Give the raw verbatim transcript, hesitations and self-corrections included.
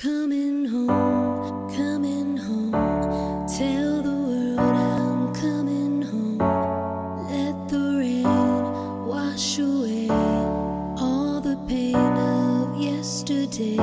Coming home, coming home, tell the world I'm coming home. Let the rain wash away all the pain of yesterday.